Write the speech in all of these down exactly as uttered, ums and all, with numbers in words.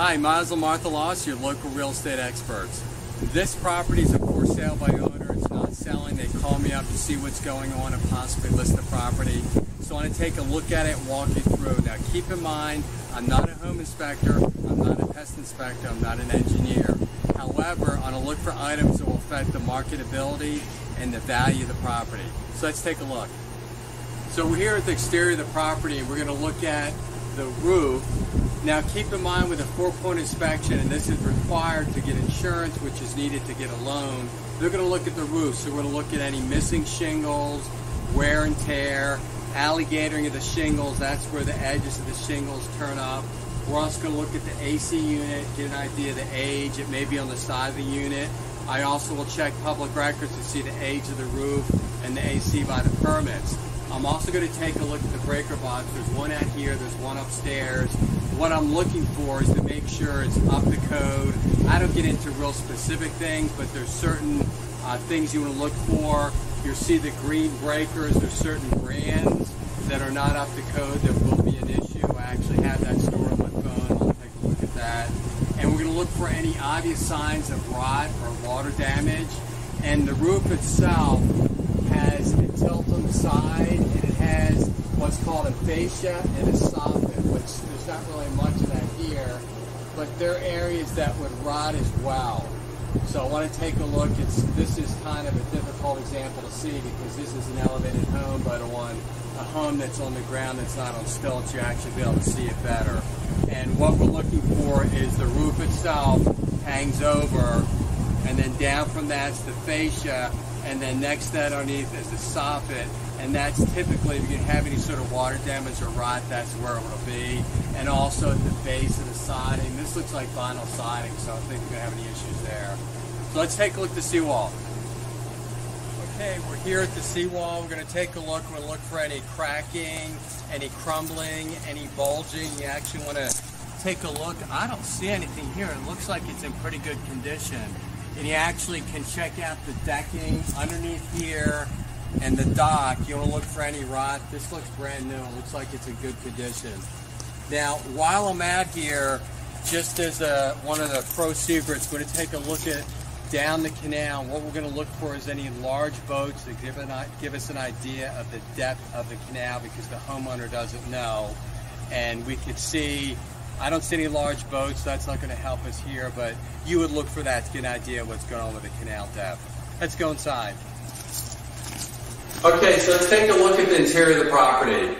Hi, Martha Loss, your local real estate experts. This property is a for sale by owner. It's not selling. They call me up to see what's going on and possibly list the property. So I want to take a look at it and walk you through. Now keep in mind, I'm not a home inspector, I'm not a pest inspector, I'm not an engineer. However, I'm going to look for items that will affect the marketability and the value of the property. So let's take a look. So we're here at the exterior of the property and we're going to look at the roof. Now keep in mind with a four-point inspection, and this is required to get insurance, which is needed to get a loan, they're going to look at the roof. So we're going to look at any missing shingles, wear and tear, alligatoring of the shingles. That's where the edges of the shingles turn up. We're also going to look at the A C unit, get an idea of the age. It may be on the side of the unit. I also will check public records to see the age of the roof and the A C by the permits. I'm also going to take a look at the breaker box. There's one out here, there's one upstairs. What I'm looking for is to make sure it's up to code. I don't get into real specific things, but there's certain uh, things you want to look for. You'll see the green breakers. There's certain brands that are not up to code that will be an issue. I actually have that store on my phone. I'll take a look at that. And we're going to look for any obvious signs of rot or water damage. And the roof itself has a tilt on the side, and it has what's called a fascia and a soffit, which there's not really much of that here, but there are areas that would rot as well. So I want to take a look. It's, this is kind of a difficult example to see because this is an elevated home, but on a home that's on the ground that's not on stilts, you actually be able to see it better. And what we're looking for is the roof itself hangs over, and then down from that's the fascia, and then next to that underneath is the soffit, and that's typically, if you have any sort of water damage or rot, that's where it will be. And also at the base of the siding, this looks like vinyl siding, so I don't think we're going to have any issues there. So let's take a look at the seawall. Okay, we're here at the seawall. We're going to take a look. We're going to look for any cracking, any crumbling, any bulging. You actually want to take a look. I don't see anything here. It looks like it's in pretty good condition. And you actually can check out the decking underneath here and the dock. You want to look for any rot. This looks brand new. It looks like it's in good condition. Now, while I'm out here, just as a, one of the pro secrets, we're going to take a look at down the canal. What we're going to look for is any large boats that give, an, give us an idea of the depth of the canal, because the homeowner doesn't know. And we could see, I don't see any large boats, so that's not going to help us here, but you would look for that to get an idea of what's going on with the canal depth. Let's go inside. Okay, so let's take a look at the interior of the property.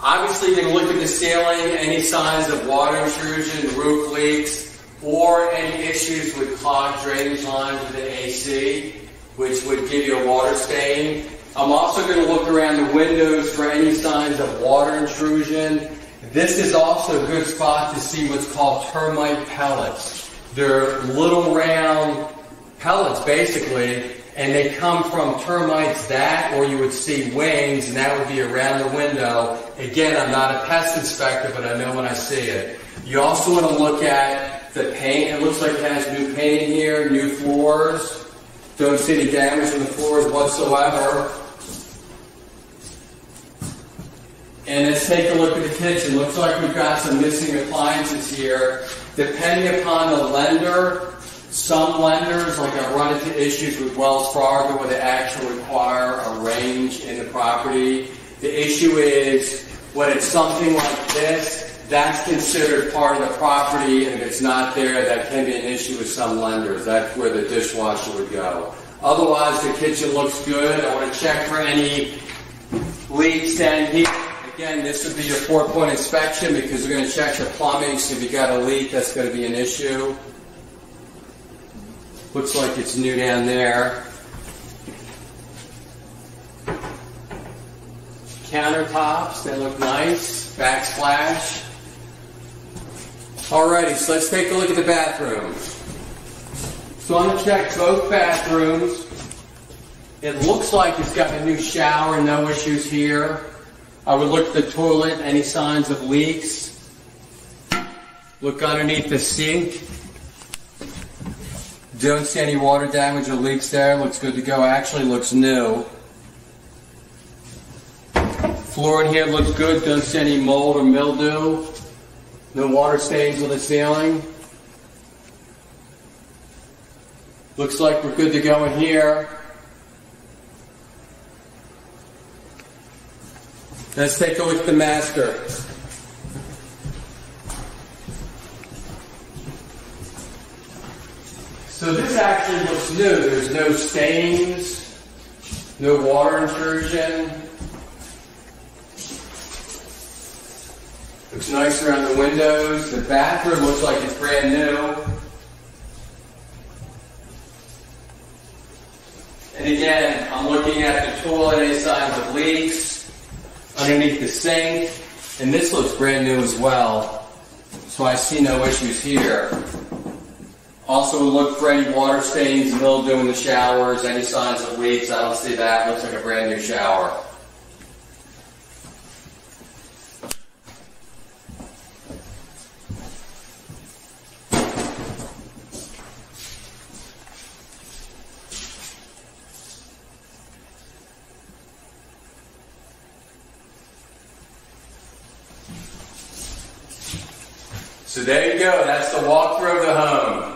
Obviously, you're going to look at the ceiling, any signs of water intrusion, roof leaks, or any issues with clogged drainage lines with the A C, which would give you a water stain. I'm also going to look around the windows for any signs of water intrusion. This is also a good spot to see what's called termite pellets. They're little round pellets, basically, and they come from termites that, or you would see wings, and that would be around the window. Again, I'm not a pest inspector, but I know when I see it. You also want to look at the paint. It looks like it has new paint in here, new floors. Don't see any damage on the floors whatsoever. And let's take a look at the kitchen. Looks like we've got some missing appliances here. Depending upon the lender, some lenders, like I've run into issues with Wells Fargo, where they actually require a range in the property. The issue is when it's something like this, that's considered part of the property, and if it's not there, that can be an issue with some lenders. That's where the dishwasher would go. Otherwise, the kitchen looks good. I want to check for any leaks down here. Again, this would be your four-point inspection because we're going to check your plumbing, so if you got a leak, that's going to be an issue. Looks like it's new down there. Countertops, they look nice. Backsplash. Alrighty, so let's take a look at the bathroom. So I'm going to check both bathrooms. It looks like it's got a new shower, no issues here. I would look at the toilet, any signs of leaks. Look underneath the sink. Don't see any water damage or leaks there. Looks good to go. Actually looks new. Floor in here looks good. Don't see any mold or mildew. No water stains on the ceiling. Looks like we're good to go in here. Let's take a look at the master. So this actually looks new. There's no stains, no water intrusion. Looks nice around the windows. The bathroom looks like it's brand new. And again, I'm looking at the toilet, any signs of leaks, underneath the sink, and this looks brand new as well, so I see no issues here. Also look for any water stains, mildew in the showers, any signs of leaks, I don't see that, looks like a brand new shower. So there you go, that's the walkthrough of the home.